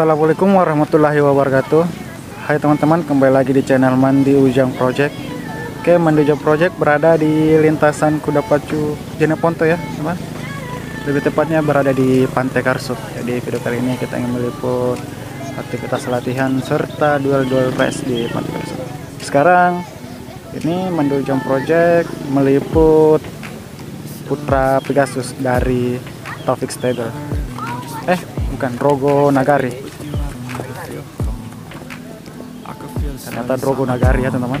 Assalamualaikum warahmatullahi wabarakatuh. Hai teman-teman, kembali lagi di channel Mandi Ujang Project. Oke, Mandi Ujang Project berada di lintasan kuda pacu Jeneponto ya teman. Lebih tepatnya berada di Pantai Karso. Jadi video kali ini kita ingin meliput aktivitas latihan serta duel-duel race di Pantai Karso. Sekarang ini Mandi Ujang Project meliput Putra Pegasus dari Taufik Stader. Bukan, Rogonagari. Ternyata Rogonagari ya teman-teman.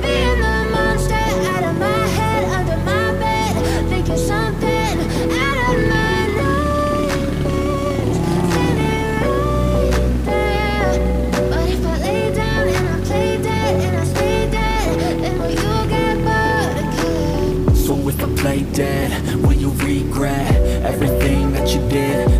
being the monster out of my head, under my bed, thinking something out of my nightmares. But if I lay down and I play dead and I stay with a play dead, will you regret everything that you did,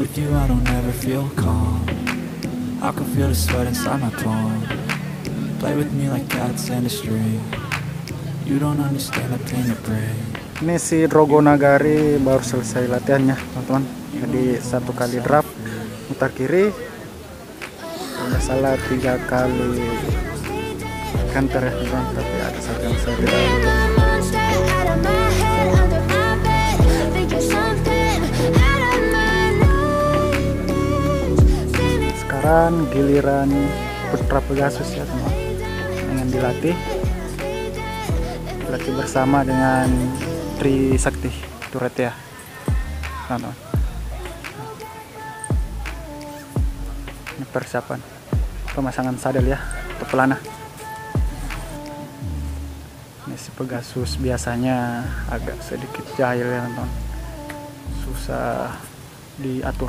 With you I don't ever feel calm, I can feel the sweat inside my palm. Play with me like cats and a string, you don't understand the pain it brings. Ini si Rogonagari baru selesai latihannya teman-teman. Jadi satu kali drop putar kiri, tidak salah 3 kali kanter ya teman, tapi ada satu yang saya tidak. Giliran Putra Pegasus ya teman, dengan dilatih bersama dengan Tri Sakti Turetya teman-teman. Ini persiapan pemasangan sadel ya, atau pelana. Ini si Pegasus biasanya agak sedikit jahil ya teman-teman, susah diatur.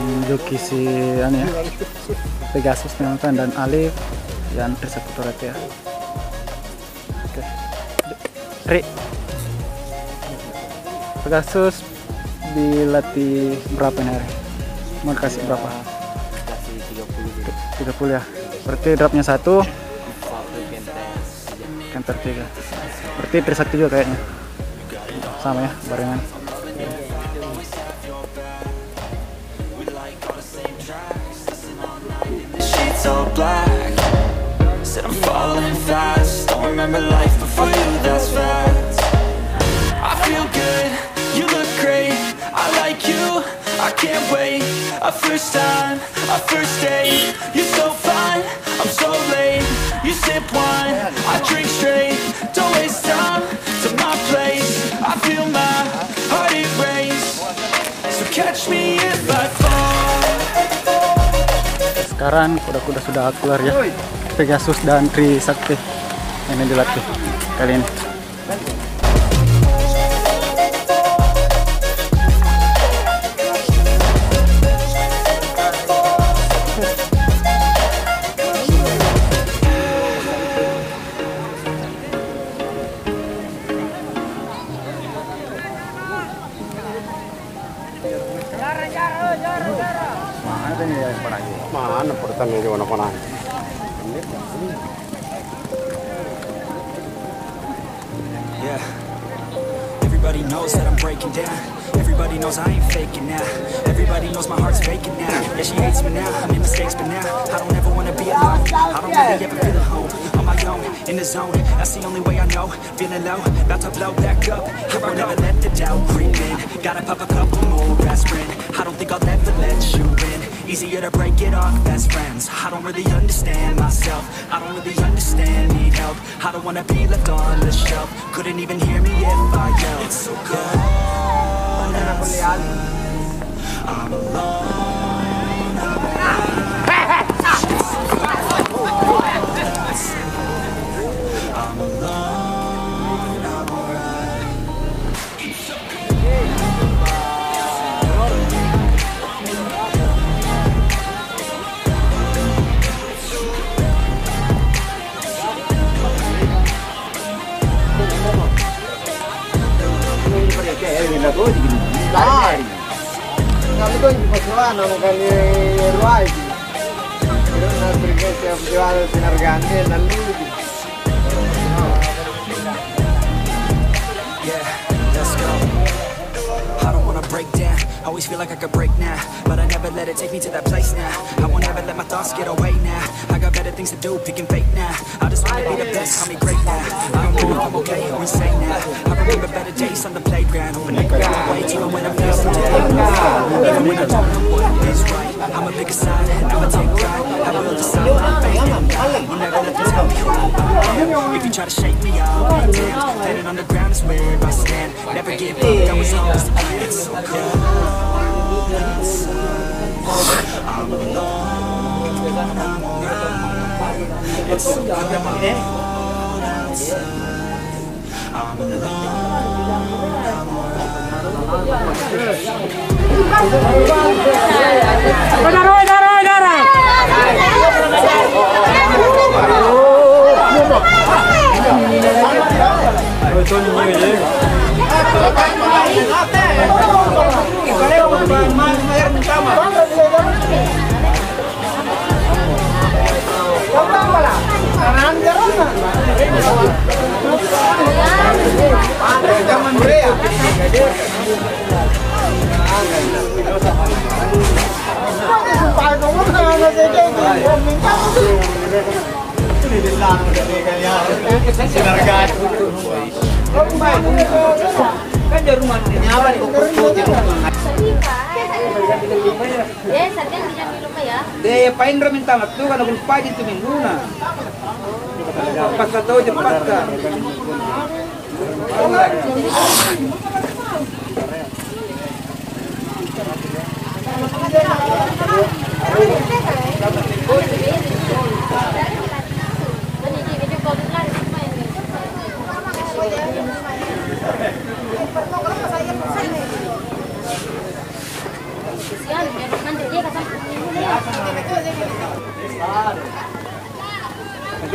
joki si ya Pegasus teman-teman, dan Ali yang tersekuturat ya. Oke, Ri Pegasus dilatih berapa nih Ari? Mau kasih berapa? Kasih 30 ya. Berarti dropnya 1. Camper 3. Berarti Tri Sakti juga kayaknya. Sama ya, barengan. Our first time, our first date. You're so fine, I'm so late. You sip wine, I drink straight. Don't waste time to my place. I feel my heart erase. So catch me if I fall. Sekarang kuda-kuda sudah keluar ya. Pegasus dan Tri Sakti ini dilatih kali ini. Mana pertanyaan di mana-mana? Yeah. Everybody knows that I'm breaking down. Everybody knows I ain't faking now. Everybody knows my heart's faking now. Yeah, she hates me now. I made mistakes, but now I don't ever wanna be alone. I don't really ever feel at home. On my own, in the zone. That's the only way I know. Feeling low, about to blow back up. Here I never let the doubt creep in. Gotta pop a couple more aspirin. I don't think I'll ever let you in. Easier to break it off as friends. I don't really understand myself. I don't really understand, need help. I don't wanna be left on the shelf. Couldn't even hear me if I yelled. It's so cold outside. I'm alone. I'm alone. I'm alright. It's so yeah, let's go. I don't wanna break down. I always feel like I could break now, but I never let it take me to that place now. I won't ever let my thoughts get away now. I got better things to do, picking fate now. I just wanna be the best, call me great now. I don't know if I'm okay or insane now. I remember better days on the playground. Open the ground, wait even when I'm faced with it. Even when I don't know what is right, I'm a bigger side, and I'ma take pride. I will decide what I'm facing. We'll never let them tell me who I am. If you try to shake me, I'll be damned. Landing on the ground is where I stand. Never give up, that was always the plan. It's so cold. I'm alone, I'm alright. It's so cold outside. I'm alone, I'm alright. Terima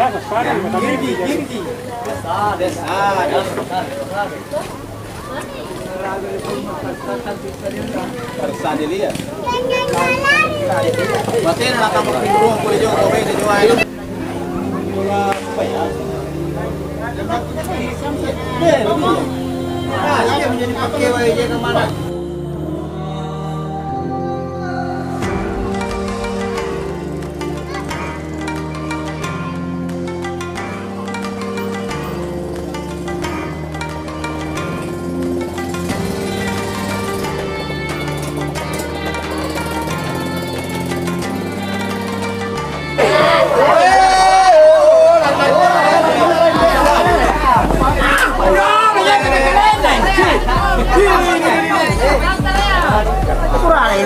kasih telah Nah, dia menjadi pakai wajah kemana?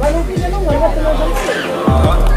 Kalau bisa nunggu,